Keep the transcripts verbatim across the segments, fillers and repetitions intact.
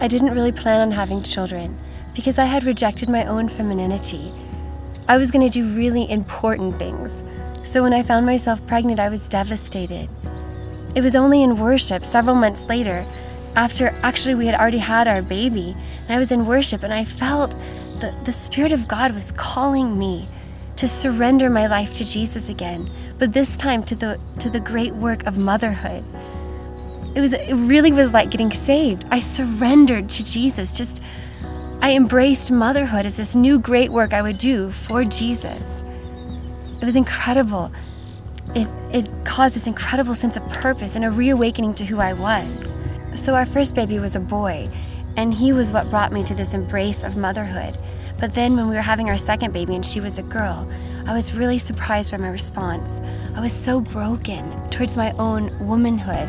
I didn't really plan on having children because I had rejected my own femininity. I was going to do really important things. So when I found myself pregnant, I was devastated. It was only in worship several months later, after actually we had already had our baby, and I was in worship and I felt that the Spirit of God was calling me to surrender my life to Jesus again, but this time to the, to the great work of motherhood. It was, it really was like getting saved. I surrendered to Jesus. Just, I embraced motherhood as this new great work I would do for Jesus. It was incredible. It, it caused this incredible sense of purpose and a reawakening to who I was. So our first baby was a boy, and he was what brought me to this embrace of motherhood. But then when we were having our second baby and she was a girl, I was really surprised by my response. I was so broken towards my own womanhood.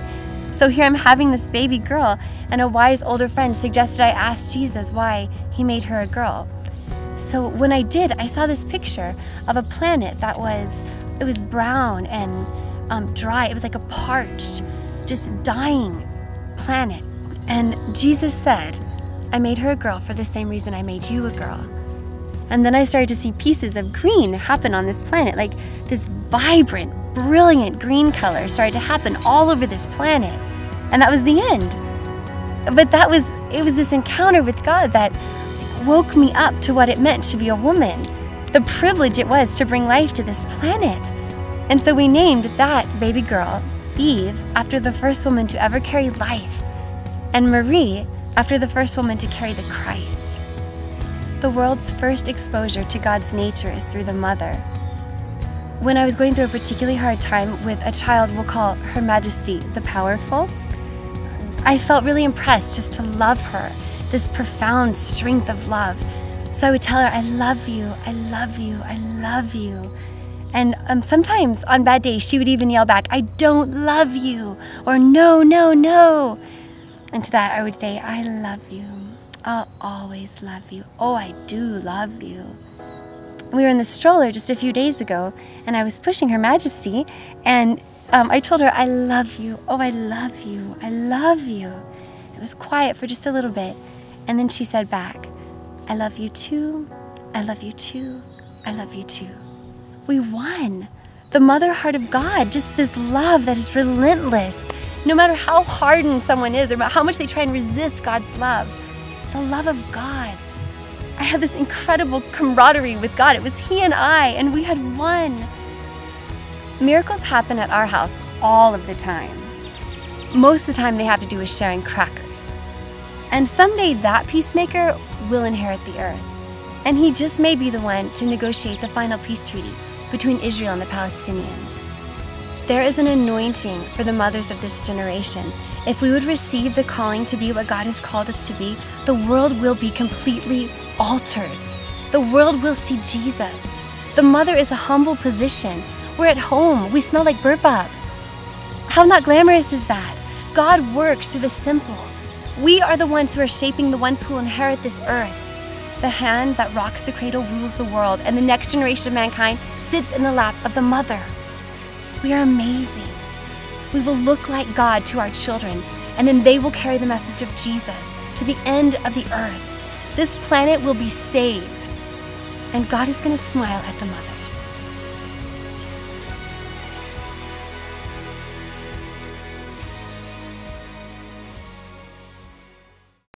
So here I'm having this baby girl, and a wise older friend suggested I ask Jesus why he made her a girl. So when I did, I saw this picture of a planet that was, it was brown and um, dry. It was like a parched, just dying planet. And Jesus said, I made her a girl for the same reason I made you a girl. And then I started to see pieces of green happen on this planet, like this vibrant, brilliant green color started to happen all over this planet. And that was the end. But that was, it was this encounter with God that woke me up to what it meant to be a woman, the privilege it was to bring life to this planet. And so we named that baby girl Eve after the first woman to ever carry life, and Marie after the first woman to carry the Christ. The world's first exposure to God's nature is through the mother. When I was going through a particularly hard time with a child we'll call Her Majesty the Powerful, I felt really impressed just to love her, this profound strength of love. So I would tell her, I love you, I love you, I love you. And um, sometimes on bad days, she would even yell back, I don't love you, or no, no, no. And to that I would say, I love you, I'll always love you, oh, I do love you. We were in the stroller just a few days ago, and I was pushing Her Majesty, and um, I told her, I love you, oh, I love you, I love you. It was quiet for just a little bit. And then she said back, I love you too, I love you too, I love you too. We won. The mother heart of God, just this love that is relentless. No matter how hardened someone is or how much they try and resist God's love, the love of God. I had this incredible camaraderie with God. It was He and I, and we had won. Miracles happen at our house all of the time. Most of the time they have to do with sharing crackers. And someday that peacemaker will inherit the earth. And he just may be the one to negotiate the final peace treaty between Israel and the Palestinians. There is an anointing for the mothers of this generation. If we would receive the calling to be what God has called us to be, the world will be completely altered. The world will see Jesus. The mother is a humble position. We're at home, we smell like burpah. How not glamorous is that? God works through the simple. We are the ones who are shaping the ones who will inherit this earth. The hand that rocks the cradle rules the world, and the next generation of mankind sits in the lap of the mother. We are amazing. We will look like God to our children, and then they will carry the message of Jesus to the end of the earth. This planet will be saved, and God is going to smile at the mother.